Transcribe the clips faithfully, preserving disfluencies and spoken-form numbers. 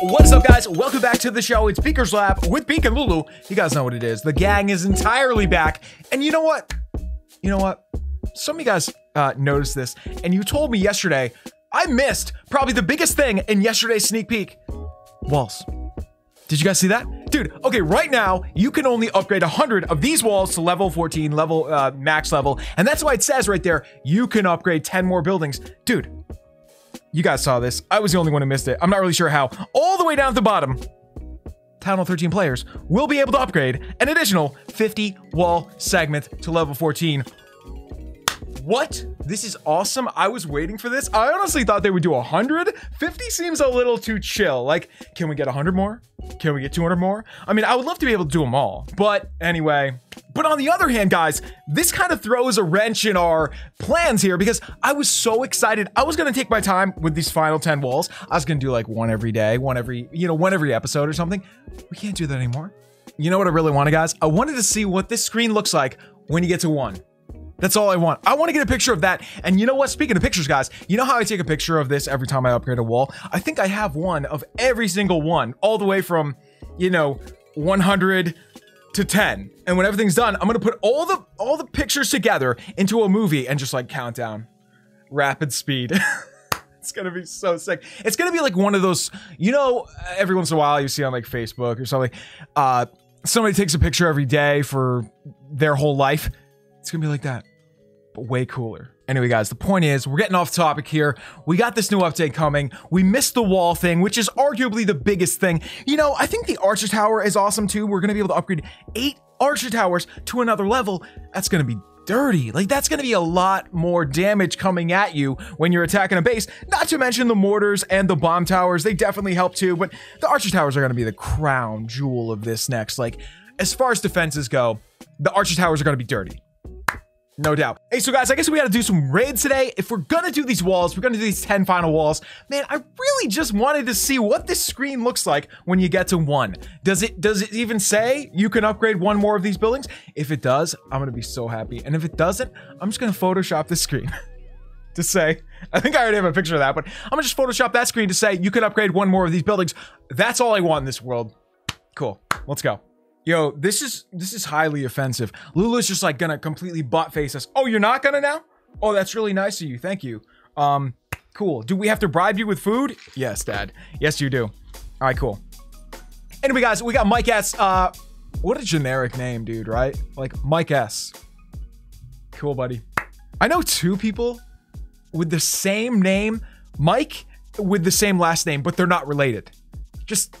What is up, guys? Welcome back to the show. It's Beaker's Lab with Beak and Lulu. You guys know what it is. The gang is entirely back. And you know what? You know what? Some of you guys uh, noticed this, and you told me yesterday I missed probably the biggest thing in yesterday's sneak peek. Walls. Did you guys see that? Dude, okay, right now, you can only upgrade one hundred of these walls to level fourteen, level uh, max level, and that's why it says right there, you can upgrade ten more buildings. Dude, you guys saw this. I was the only one who missed it. I'm not really sure how. All the way down at the bottom, Town Hall thirteen players will be able to upgrade an additional fifty wall segments to level fourteen. What? This is awesome. I was waiting for this. I honestly thought they would do one hundred. fifty seems a little too chill. Like, can we get one hundred more? Can we get two hundred more? I mean, I would love to be able to do them all. But anyway, but on the other hand, guys, this kind of throws a wrench in our plans here because I was so excited. I was going to take my time with these final ten walls. I was going to do like one every day, one every, you know, one every episode or something. We can't do that anymore. You know what I really wanted, guys? I wanted to see what this screen looks like when you get to one. That's all I want. I want to get a picture of that. And you know what? Speaking of pictures, guys, you know how I take a picture of this every time I upgrade a wall? I think I have one of every single one, all the way from, you know, one hundred to ten. And when everything's done, I'm going to put all the all the pictures together into a movie and just like count down. Rapid speed. It's going to be so sick. It's going to be like one of those, you know, every once in a while you see on like Facebook or something, uh, somebody takes a picture every day for their whole life. It's going to be like that. Way cooler. Anyway, guys, the point is we're getting off topic here. We got this new update coming. We missed the wall thing, which is arguably the biggest thing. You know, I think the Archer Tower is awesome too. We're going to be able to upgrade eight Archer Towers to another level. That's going to be dirty. Like, that's going to be a lot more damage coming at you when you're attacking a base, not to mention the mortars and the bomb towers. They definitely help too, but the Archer Towers are going to be the crown jewel of this next. Like, as far as defenses go, the Archer Towers are going to be dirty. No doubt. Hey, so guys, I guess we got to do some raids today. If we're going to do these walls, we're going to do these ten final walls. Man, I really just wanted to see what this screen looks like when you get to one. Does it does it even say you can upgrade one more of these buildings? If it does, I'm going to be so happy. And if it doesn't, I'm just going to Photoshop this screen to say, I think I already have a picture of that, but I'm going to just Photoshop that screen to say you can upgrade one more of these buildings. That's all I want in this world. Cool. Let's go. Yo, this is this is highly offensive. Lulu's just like gonna completely butt face us. Oh, you're not gonna now? Oh, that's really nice of you. Thank you. Um, cool. Do we have to bribe you with food? Yes, Dad. Yes, you do. All right, cool. Anyway, guys, we got Mike S. Uh, what a generic name, dude, right? Like Mike S. Cool, buddy. I know two people with the same name, Mike, with the same last name, but they're not related. Just...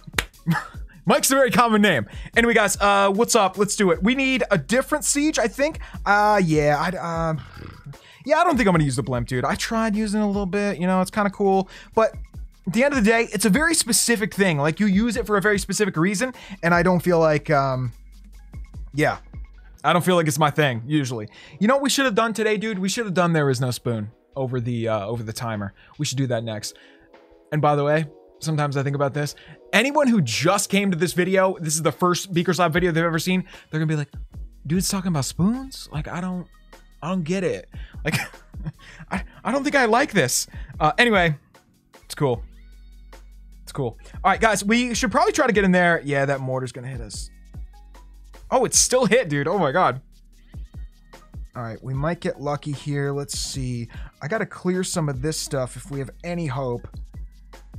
Mike's a very common name. Anyway, guys, uh, what's up? Let's do it. We need a different siege, I think. Uh, yeah, I, um, yeah, I don't think I'm gonna use the blimp, dude. I tried using it a little bit, you know, it's kind of cool, but at the end of the day, it's a very specific thing. Like, you use it for a very specific reason, and I don't feel like, um, yeah, I don't feel like it's my thing usually. You know what we should have done today, dude? We should have done There Is No Spoon over the uh, over the timer. We should do that next. And by the way, sometimes I think about this. Anyone who just came to this video, this is the first Beaker's Lab video they've ever seen, they're gonna be like, dude's talking about spoons? Like, I don't, I don't get it. Like, I, I don't think I like this. Uh, anyway, it's cool. It's cool. All right, guys, we should probably try to get in there. Yeah, that mortar's gonna hit us. Oh, it's still hit, dude. Oh my God. All right, we might get lucky here. Let's see. I gotta clear some of this stuff if we have any hope.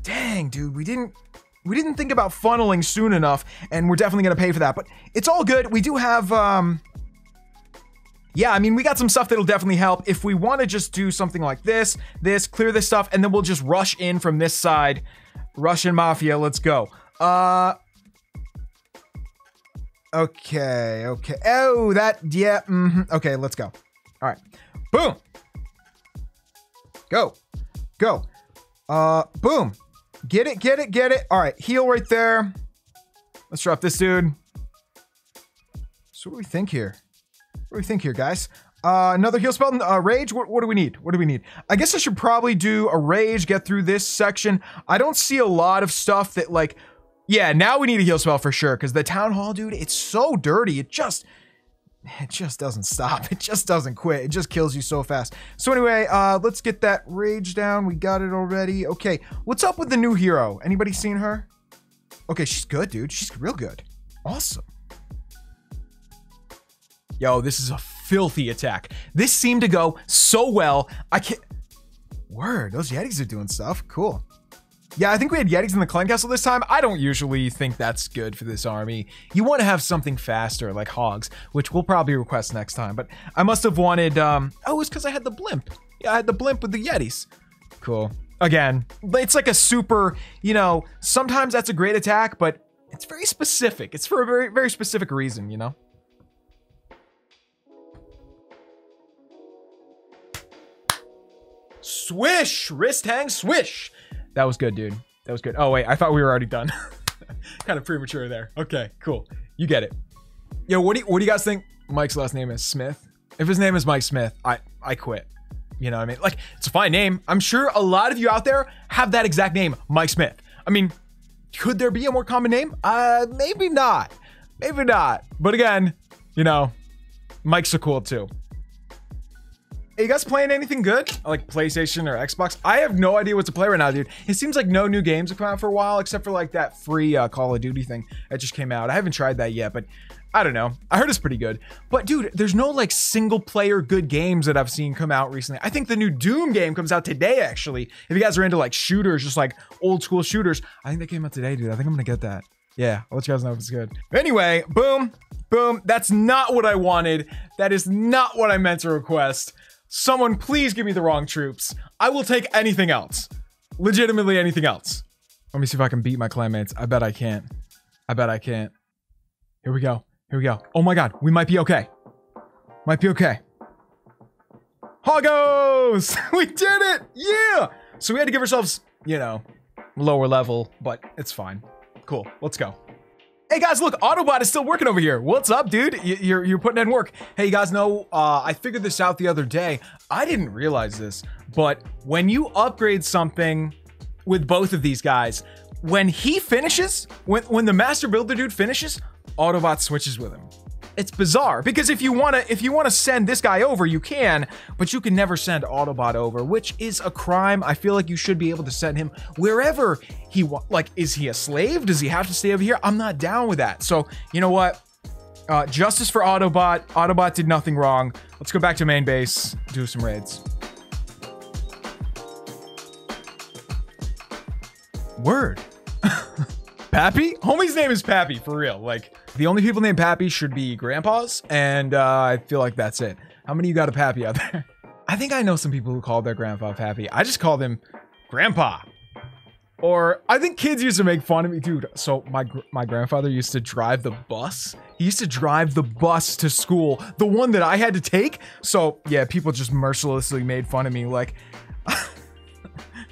Dang, dude, we didn't... We didn't think about funneling soon enough, and we're definitely going to pay for that, but it's all good. We do have, um, yeah, I mean, we got some stuff that'll definitely help. If we want to just do something like this, this, clear this stuff, and then we'll just rush in from this side. Russian Mafia, let's go. Uh, okay, okay. Oh, that, yeah, mm-hmm. Okay, let's go. All right. Boom. Go. Go. Uh, boom. Get it, get it, get it. All right, heal right there. Let's drop this dude. So what do we think here? What do we think here, guys? Uh, another heal spell, uh, rage. What, what do we need? What do we need? I guess I should probably do a rage, get through this section. I don't see a lot of stuff that like, yeah, now we need a heal spell for sure. Cause the town hall, dude, it's so dirty. It just, it just doesn't stop. It just doesn't quit. It just kills you so fast. So anyway, uh, let's get that rage down. We got it already. Okay. What's up with the new hero? Anybody seen her? Okay, she's good, dude. She's real good. Awesome. Yo, this is a filthy attack. This seemed to go so well. I can't... Word, those Yetis are doing stuff. Cool. Yeah, I think we had Yetis in the clan castle this time. I don't usually think that's good for this army. You want to have something faster, like hogs, which we'll probably request next time. But I must have wanted... Um, oh, it's because I had the blimp. Yeah, I had the blimp with the Yetis. Cool. Again, it's like a super, you know, sometimes that's a great attack, but it's very specific. It's for a very, very specific reason, you know? Swish! Wrist hang, swish! That was good, dude. That was good. Oh, wait, I thought we were already done. Kind of premature there. Okay, cool. You get it. Yo, what do you, what do you guys think Mike's last name is? Smith? If his name is Mike Smith, I, I quit. You know what I mean? Like, it's a fine name. I'm sure a lot of you out there have that exact name, Mike Smith. I mean, could there be a more common name? Uh, maybe not. Maybe not. But again, you know, Mike's are cool too. Are you guys playing anything good? Like PlayStation or Xbox? I have no idea what to play right now, dude. It seems like no new games have come out for a while, except for like that free uh, Call of Duty thing that just came out. I haven't tried that yet, but I don't know. I heard it's pretty good. But dude, there's no like single player good games that I've seen come out recently. I think the new Doom game comes out today, actually. If you guys are into like shooters, just like old school shooters, I think that came out today, dude. I think I'm gonna get that. Yeah, I'll let you guys know if it's good. Anyway, boom, boom. That's not what I wanted. That is not what I meant to request. Someone please give me the wrong troops. I will take anything else. Legitimately anything else. Let me see if I can beat my clanmates. I bet I can't. I bet I can't. Here we go. Here we go. Oh my god. We might be okay. Might be okay. Hoggos! We did it! Yeah! So we had to give ourselves, you know, lower level, but it's fine. Cool. Let's go. Hey guys, look, Autobot is still working over here. What's up, dude? You're, you're putting in work. Hey, you guys know, uh, I figured this out the other day. I didn't realize this, but when you upgrade something with both of these guys, when he finishes, when, when the Master Builder dude finishes, Autobot switches with him. It's bizarre, because if you want to if you want to send this guy over, you can, but you can never send Autobot over, which is a crime. I feel like you should be able to send him wherever he wants. Like, is he a slave? Does he have to stay over here? I'm not down with that. So, you know what? Uh, justice for Autobot. Autobot did nothing wrong. Let's go back to main base, do some raids. Word. Pappy? Homie's name is Pappy, for real. Like, the only people named Pappy should be grandpas, and uh, I feel like that's it. How many of you got a Pappy out there? I think I know some people who call their grandpa Pappy. I just call them Grandpa. Or I think kids used to make fun of me. Dude, so my, my grandfather used to drive the bus. He used to drive the bus to school, the one that I had to take. So yeah, people just mercilessly made fun of me. Like,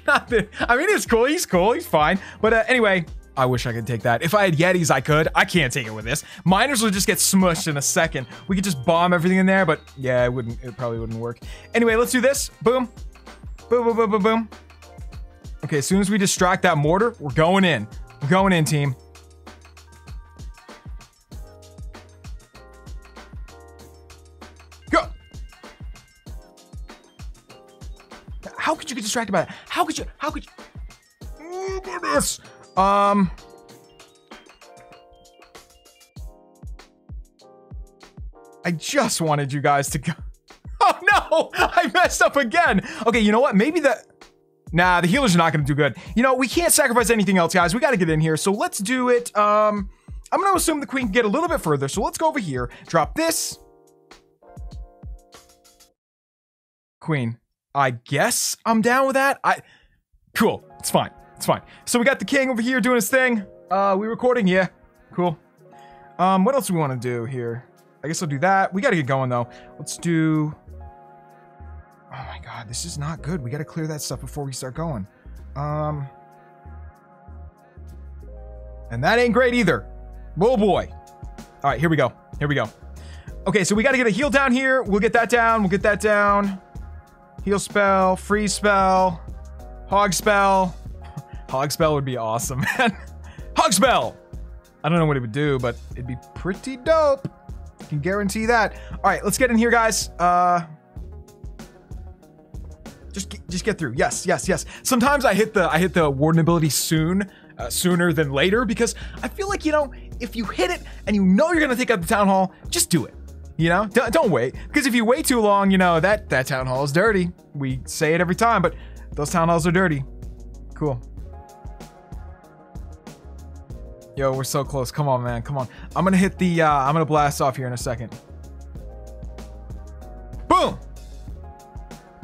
not that, I mean, it's cool. He's cool. He's fine. But uh, anyway... I wish I could take that. If I had Yetis, I could. I can't take it with this. Miners will just get smushed in a second. We could just bomb everything in there, but yeah, it wouldn't. It probably wouldn't work. Anyway, let's do this. Boom. Boom, boom, boom, boom, boom. Okay, as soon as we distract that mortar, we're going in. We're going in, team. Go! How could you get distracted by that? How could you? How could you? Oh, goodness! Um, I just wanted you guys to go. Oh no, I messed up again. Okay, you know what? Maybe the, nah, the healers are not gonna do good. You know, we can't sacrifice anything else, guys. We gotta get in here, so let's do it. Um, I'm gonna assume the queen can get a little bit further, so let's go over here, drop this. Queen, I guess I'm down with that. I, cool, it's fine. It's fine. So we got the king over here doing his thing. Uh, we recording? Yeah. Cool. Um, what else do we want to do here? I guess I'll do that. We got to get going, though. Let's do... Oh, my God. This is not good. We got to clear that stuff before we start going. Um, And that ain't great either. Oh, boy. All right. Here we go. Here we go. Okay. So we got to get a heal down here. We'll get that down. We'll get that down. Heal spell. Free spell. Hog spell. Hog spell would be awesome, man. Hog spell! I don't know what it would do, but it'd be pretty dope. I can guarantee that. All right, let's get in here, guys. Uh, just, just get through. Yes, yes, yes. Sometimes I hit the I hit the warden ability soon, uh, sooner than later, because I feel like, you know, if you hit it and you know you're gonna take out the town hall, just do it. You know, D don't wait, because if you wait too long, you know, that, that town hall is dirty. We say it every time, but those town halls are dirty. Cool. Yo, we're so close. Come on, man. Come on. I'm gonna hit the, uh, I'm gonna blast off here in a second. Boom!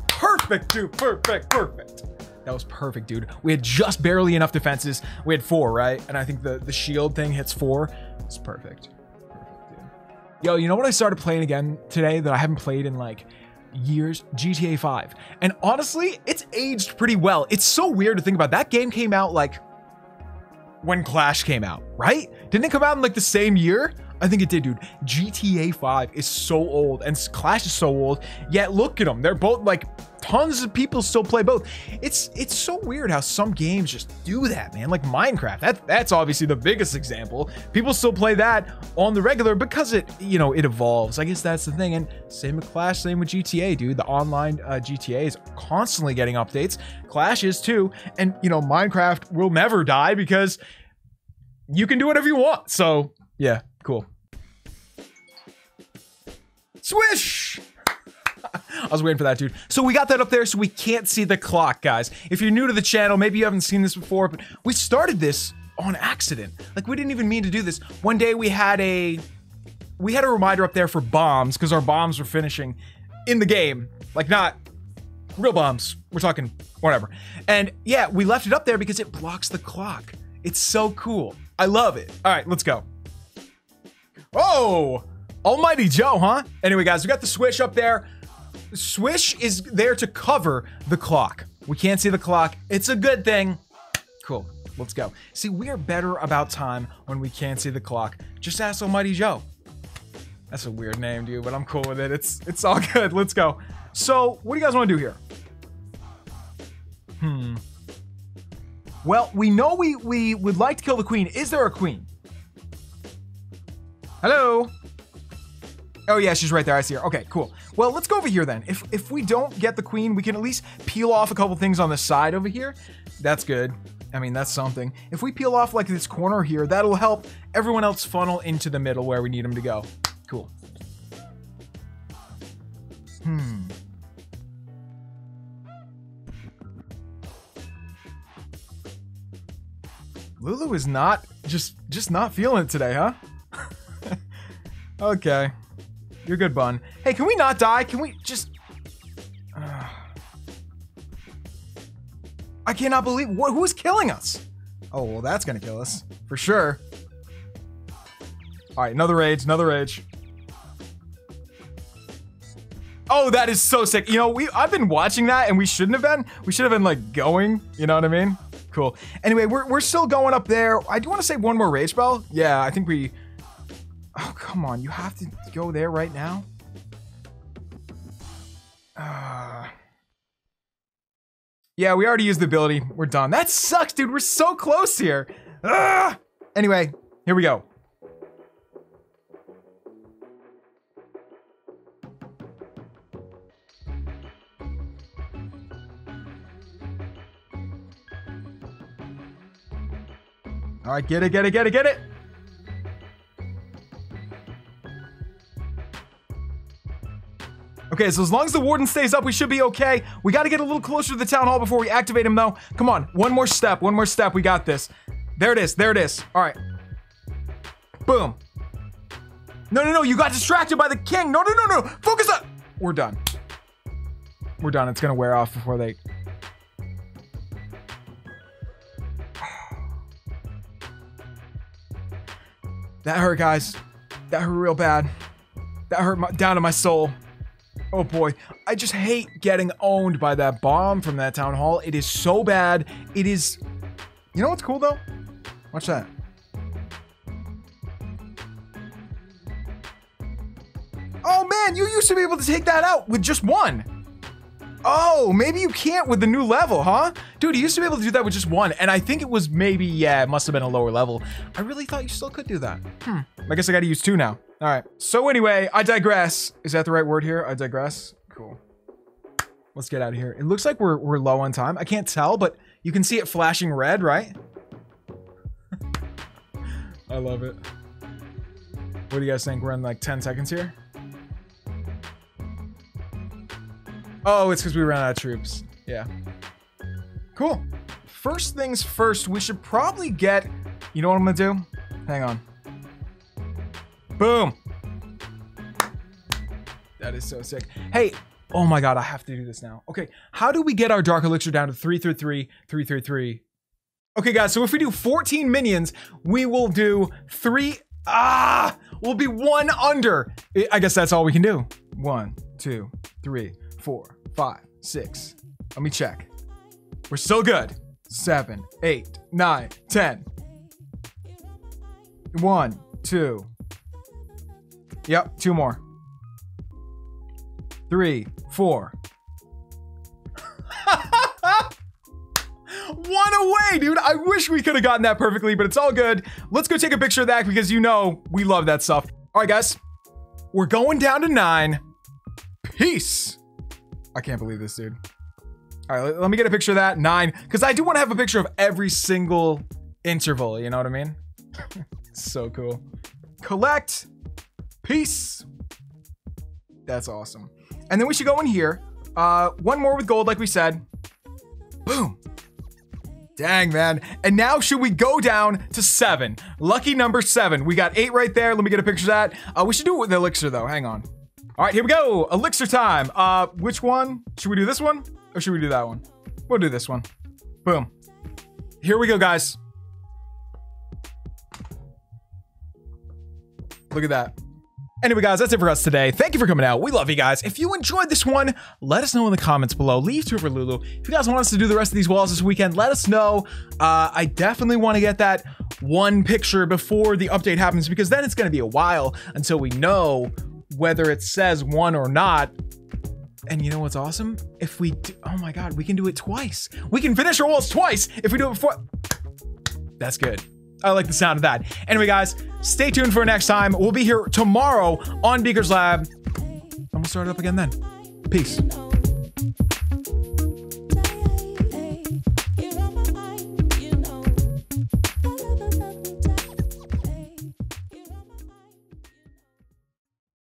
Perfect, dude. Perfect, perfect. That was perfect, dude. We had just barely enough defenses. We had four, right? And I think the, the shield thing hits four. It's perfect. Perfect, dude. Yo, you know what I started playing again today that I haven't played in like years? G T A five. And honestly, it's aged pretty well. It's so weird to think about. That game came out like when Clash came out, right? Didn't it come out in like the same year? I think it did, dude. G T A five is so old and Clash is so old, yet look at them. They're both like, tons of people still play both. It's it's so weird how some games just do that, man. Like Minecraft, that, that's obviously the biggest example. People still play that on the regular because it, you know, it evolves. I guess that's the thing. And same with Clash, same with G T A, dude. The online uh, G T A is constantly getting updates. Clash is too. And, you know, Minecraft will never die because you can do whatever you want. So, yeah. Cool. Swish! I was waiting for that, dude. So we got that up there, so we can't see the clock, guys. If you're new to the channel, maybe you haven't seen this before, but we started this on accident. Like, we didn't even mean to do this. One day we had a... We had a reminder up there for bombs, because our bombs were finishing in the game. Like, not real bombs. We're talking whatever. And, yeah, we left it up there because it blocks the clock. It's so cool. I love it. All right, let's go. Oh, Almighty Joe, huh? Anyway, guys, we got the swish up there. Swish is there to cover the clock. We can't see the clock. It's a good thing. Cool, let's go. See, we are better about time when we can't see the clock. Just ask Almighty Joe. That's a weird name, dude, but I'm cool with it. It's, it's all good, let's go. So, what do you guys wanna do here? Hmm. Well, we know we, we would like to kill the queen. Is there a queen? Hello? Oh yeah, she's right there, I see her. Okay, cool. Well, let's go over here then. If if we don't get the queen, we can at least peel off a couple things on the side over here. That's good. I mean, that's something. If we peel off like this corner here, that'll help everyone else funnel into the middle where we need them to go. Cool. Hmm. Lulu is not, just, just not feeling it today, huh? Okay. You're good, Bun. Hey, can we not die? Can we just... Uh, I cannot believe... Wh who's killing us? Oh, well, that's gonna kill us. For sure. Alright, another rage, another rage. Oh, that is so sick. You know, we I've been watching that, and we shouldn't have been. We should have been, like, going. You know what I mean? Cool. Anyway, we're, we're still going up there. I do want to save one more rage bell. Yeah, I think we... Oh, come on. You have to go there right now? Uh, yeah, we already used the ability. We're done. That sucks, dude. We're so close here. Uh, anyway, here we go. All right, get it, get it, get it, get it. Okay, so as long as the warden stays up, we should be okay. We gotta get a little closer to the town hall before we activate him, though. Come on, one more step, one more step. We got this. There it is, there it is. All right. Boom. No, no, no, you got distracted by the king. No, no, no, no, focus up. We're done. We're done, it's gonna wear off before they... That hurt, guys. That hurt real bad. That hurt my, down to my soul. Oh boy, I just hate getting owned by that bomb from that town hall. It is so bad. It is, you know what's cool though? Watch that. Oh man, you used to be able to take that out with just one. Oh, maybe you can't with the new level, huh? Dude, you used to be able to do that with just one. And I think it was maybe, yeah, it must've been a lower level. I really thought you still could do that. Hmm, I guess I gotta use two now. All right, so anyway, I digress. Is that the right word here? I digress? Cool. Let's get out of here. It looks like we're, we're low on time. I can't tell, but you can see it flashing red, right? I love it. What do you guys think? We're in like ten seconds here. Oh, it's because we ran out of troops. Yeah. Cool. First things first, we should probably get... You know what I'm going to do? Hang on. Boom. That is so sick. Hey. Oh my god, I have to do this now. Okay, how do we get our Dark Elixir down to three three three, three three three? Okay, guys, so if we do fourteen minions, we will do three... Ah! We'll be one under. I guess that's all we can do. One, two, three, four, five, six. Let me check. We're still good. Seven, eight, nine, ten. One, two. Yep, two more. Three, four. One away, dude. I wish we could have gotten that perfectly, but it's all good. Let's go take a picture of that because you know we love that stuff. All right, guys. We're going down to nine. Peace. I can't believe this, dude. All right, let me get a picture of that. Nine. Because I do want to have a picture of every single interval. You know what I mean? So cool. Collect. Peace. That's awesome. And then we should go in here. Uh, one more with gold, like we said. Boom. Dang, man. And now should we go down to seven? Lucky number seven. We got eight right there. Let me get a picture of that. Uh, we should do it with the elixir, though. Hang on. All right, here we go. Elixir time. Uh, which one? Should we do this one? Or should we do that one? We'll do this one. Boom. Here we go, guys. Look at that. Anyway, guys, that's it for us today. Thank you for coming out. We love you guys. If you enjoyed this one, let us know in the comments below. Leave two for Lulu. If you guys want us to do the rest of these walls this weekend, let us know. Uh, I definitely want to get that one picture before the update happens because then it's going to be a while until we know whether it says one or not. And you know what's awesome? If we do, oh my God, we can do it twice. We can finish our walls twice if we do it before. That's good. I like the sound of that. Anyway, guys, stay tuned for next time. We'll be here tomorrow on Beaker's Lab. And we'll start it up again then. Peace.